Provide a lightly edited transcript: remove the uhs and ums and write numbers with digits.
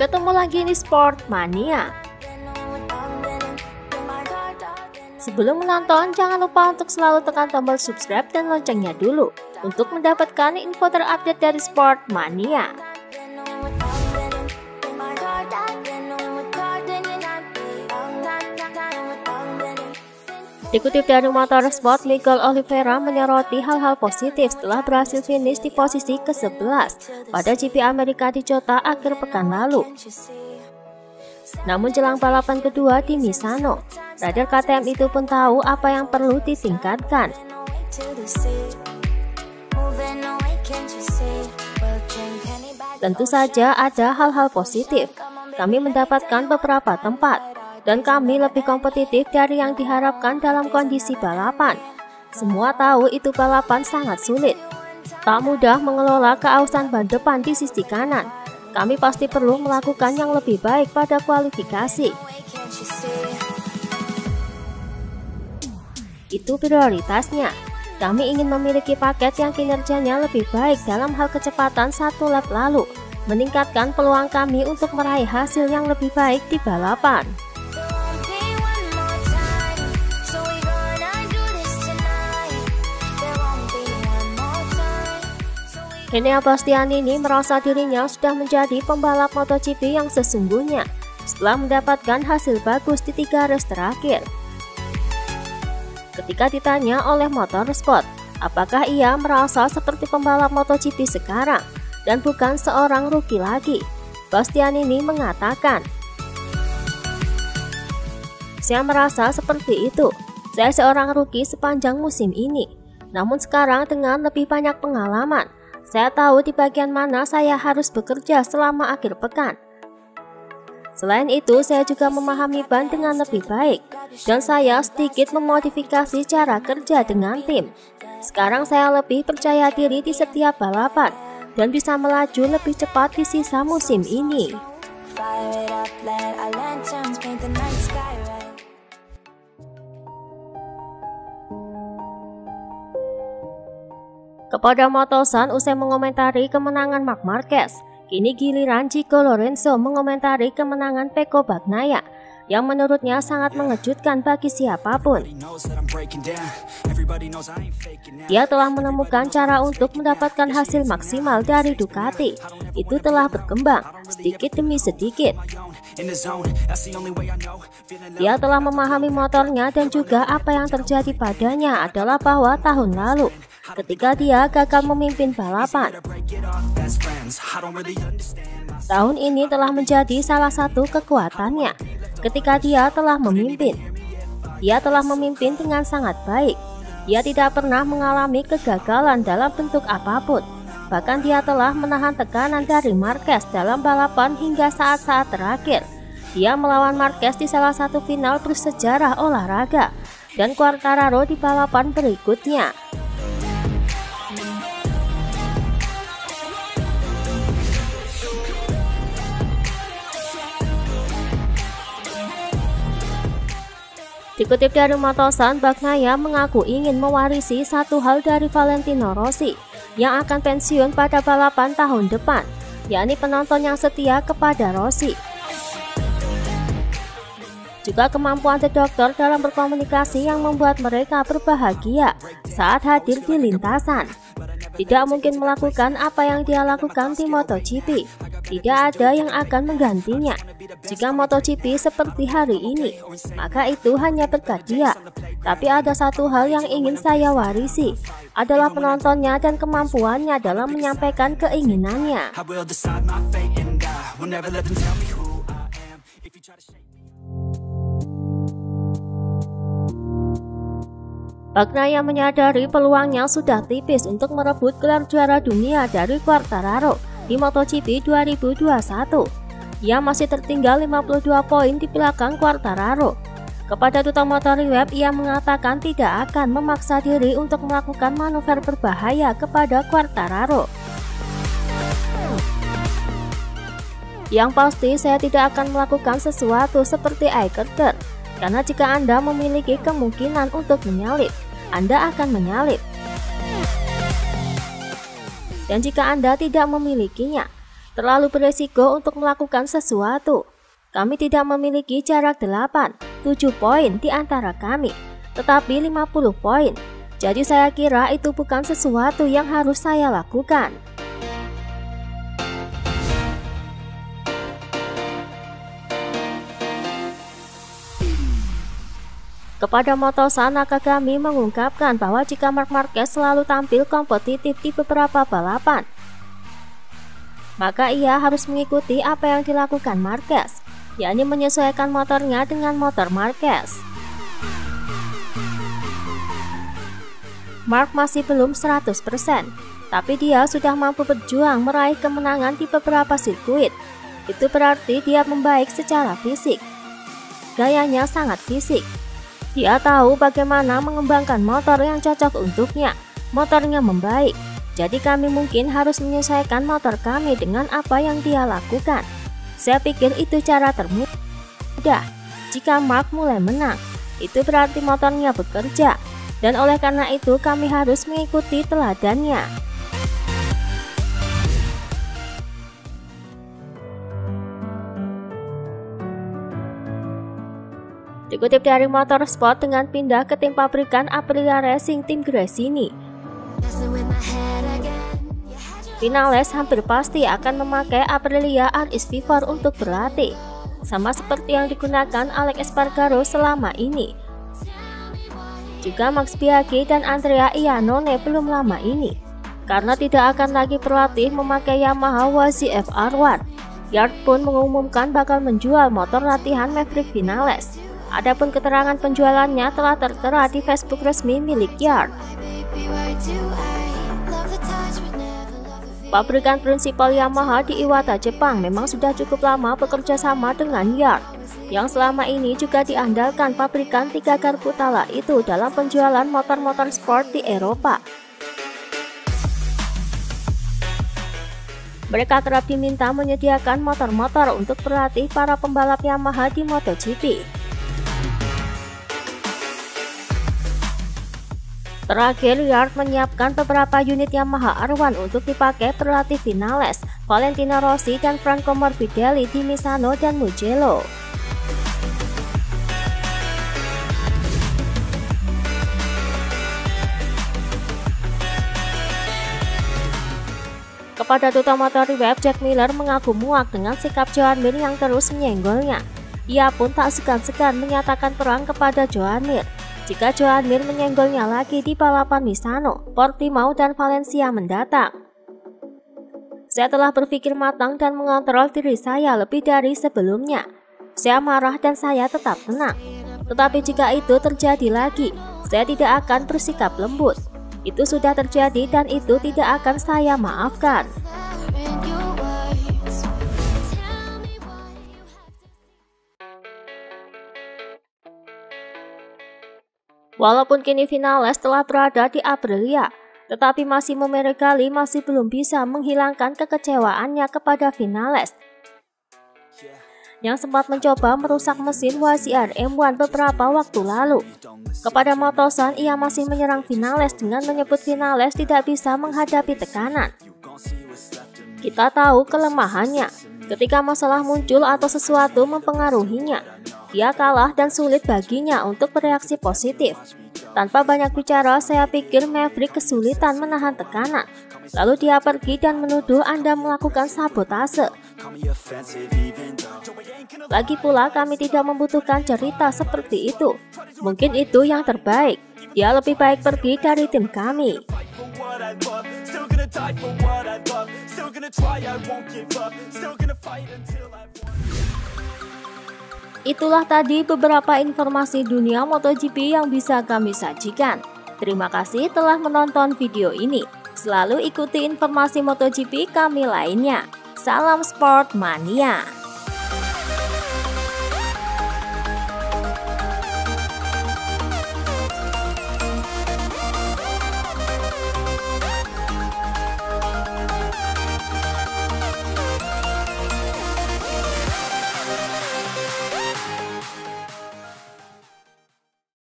Ketemu lagi di Sportmania. Sebelum menonton, jangan lupa untuk selalu tekan tombol subscribe dan loncengnya dulu untuk mendapatkan info terupdate dari Sportmania. Dikutip dari Motorsport, Miguel Oliveira menyoroti hal-hal positif setelah berhasil finish di posisi ke-11 pada GP Amerika di Cota akhir pekan lalu. Namun jelang balapan kedua di Misano, rider KTM itu pun tahu apa yang perlu ditingkatkan. Tentu saja ada hal-hal positif. Kami mendapatkan beberapa tempat. Dan kami lebih kompetitif dari yang diharapkan dalam kondisi balapan. Semua tahu itu balapan sangat sulit. Tak mudah mengelola keausan ban depan di sisi kanan. Kami pasti perlu melakukan yang lebih baik pada kualifikasi. Itu prioritasnya. Kami ingin memiliki paket yang kinerjanya lebih baik dalam hal kecepatan satu lap lalu, meningkatkan peluang kami untuk meraih hasil yang lebih baik di balapan. Bastianini merasa dirinya sudah menjadi pembalap MotoGP yang sesungguhnya setelah mendapatkan hasil bagus di 3 race terakhir. Ketika ditanya oleh Motorsport, apakah ia merasa seperti pembalap MotoGP sekarang dan bukan seorang rookie lagi, Bastianini mengatakan, "Saya merasa seperti itu. Saya seorang rookie sepanjang musim ini, namun sekarang dengan lebih banyak pengalaman. Saya tahu di bagian mana saya harus bekerja selama akhir pekan. Selain itu, saya juga memahami ban dengan lebih baik, dan saya sedikit memodifikasi cara kerja dengan tim. Sekarang saya lebih percaya diri di setiap balapan, dan bisa melaju lebih cepat di sisa musim ini." Kepada Motosan usai mengomentari kemenangan Marc Marquez, kini giliran Chicho Lorenzo mengomentari kemenangan Pecco Bagnaia yang menurutnya sangat mengejutkan bagi siapapun. Dia telah menemukan cara untuk mendapatkan hasil maksimal dari Ducati. Itu telah berkembang sedikit demi sedikit. Dia telah memahami motornya dan juga apa yang terjadi padanya adalah bahwa tahun lalu ketika dia gagal memimpin balapan, tahun ini telah menjadi salah satu kekuatannya. Ketika dia telah memimpin, dia telah memimpin dengan sangat baik. Dia tidak pernah mengalami kegagalan dalam bentuk apapun. Bahkan dia telah menahan tekanan dari Marquez dalam balapan hingga saat-saat terakhir. Dia melawan Marquez di salah satu final bersejarah olahraga dan Quartararo di balapan berikutnya. Dikutip dari Motosan, Bagnaia mengaku ingin mewarisi satu hal dari Valentino Rossi yang akan pensiun pada balapan tahun depan, yakni penonton yang setia kepada Rossi. Juga kemampuan The Doctor dalam berkomunikasi yang membuat mereka berbahagia saat hadir di lintasan. Tidak mungkin melakukan apa yang dia lakukan di MotoGP. Tidak ada yang akan menggantinya. Jika MotoGP seperti hari ini, maka itu hanya berkat dia. Tapi ada satu hal yang ingin saya warisi, adalah penontonnya dan kemampuannya dalam menyampaikan keinginannya. Bagnaia menyadari peluangnya sudah tipis untuk merebut gelar juara dunia dari Quartararo di MotoGP 2021. Ia masih tertinggal 52 poin di belakang Quartararo. Kepada Tuttomotori Web, ia mengatakan tidak akan memaksa diri untuk melakukan manuver berbahaya kepada Quartararo. "Yang pasti saya tidak akan melakukan sesuatu seperti Ikerker, karena jika Anda memiliki kemungkinan untuk menyalip, Anda akan menyalip. Dan jika Anda tidak memilikinya, terlalu beresiko untuk melakukan sesuatu. Kami tidak memiliki jarak 8, 7 poin di antara kami, tetapi 50 poin. Jadi saya kira itu bukan sesuatu yang harus saya lakukan. Kepada Motosan, Nakagami mengungkapkan bahwa jika Marc Marquez selalu tampil kompetitif di beberapa balapan, maka ia harus mengikuti apa yang dilakukan Marquez, yakni menyesuaikan motornya dengan motor Marquez. Marc masih belum 100%, tapi dia sudah mampu berjuang meraih kemenangan di beberapa sirkuit. Itu berarti dia membaik secara fisik. Gayanya sangat fisik. Dia tahu bagaimana mengembangkan motor yang cocok untuknya. Motornya membaik. Jadi kami mungkin harus menyesuaikan motor kami dengan apa yang dia lakukan. Saya pikir itu cara termudah. Jika Marc mulai menang, itu berarti motornya bekerja. Dan oleh karena itu kami harus mengikuti teladannya. Dikutip dari Motorsport dengan pindah ke tim pabrikan Aprilia Racing Tim Gresini, Viñales hampir pasti akan memakai Aprilia RSV4 untuk berlatih, sama seperti yang digunakan Aleix Espargaró selama ini. Juga Max Biaggi dan Andrea Iannone belum lama ini, karena tidak akan lagi berlatih memakai Yamaha YZF R1. Yard pun mengumumkan bakal menjual motor latihan Maverick Viñales. Adapun keterangan penjualannya telah tertera di Facebook resmi milik Yard. Pabrikan prinsipal Yamaha di Iwata, Jepang memang sudah cukup lama bekerja sama dengan Yard, yang selama ini juga diandalkan pabrikan 3 garpu tala itu dalam penjualan motor-motor sport di Eropa. Mereka kerap diminta menyediakan motor-motor untuk berlatih para pembalap Yamaha di MotoGP. Terakhir, Yard menyiapkan beberapa unit Yamaha R1 untuk dipakai berlatih Viñales, Valentino Rossi, dan Franco Morbidelli di Misano dan Mugello. Kepada Tuttomotori Web, Jack Miller mengaku muak dengan sikap Joan Mir yang terus menyenggolnya. Ia pun tak segan-segan menyatakan perang kepada Joan Mir. Jika Joan Mir menyenggolnya lagi di balapan Misano, Portimao, dan Valencia mendatang. Saya telah berpikir matang dan mengontrol diri saya lebih dari sebelumnya. Saya marah dan saya tetap tenang. Tetapi jika itu terjadi lagi, saya tidak akan bersikap lembut. Itu sudah terjadi dan itu tidak akan saya maafkan. Walaupun kini Viñales telah berada di Aprilia, tetapi Massimo Meregali masih belum bisa menghilangkan kekecewaannya kepada Viñales, yang sempat mencoba merusak mesin YZR M1 beberapa waktu lalu. Kepada Motosan, ia masih menyerang Viñales dengan menyebut Viñales tidak bisa menghadapi tekanan. Kita tahu kelemahannya. Ketika masalah muncul atau sesuatu mempengaruhinya, dia kalah dan sulit baginya untuk bereaksi positif. Tanpa banyak bicara, saya pikir Maverick kesulitan menahan tekanan. Lalu dia pergi dan menuduh Anda melakukan sabotase. Lagi pula kami tidak membutuhkan cerita seperti itu. Mungkin itu yang terbaik. Dia lebih baik pergi dari tim kami. Itulah tadi beberapa informasi dunia MotoGP yang bisa kami sajikan. Terima kasih telah menonton video ini. Selalu ikuti informasi MotoGP kami lainnya. Salam Sportmania.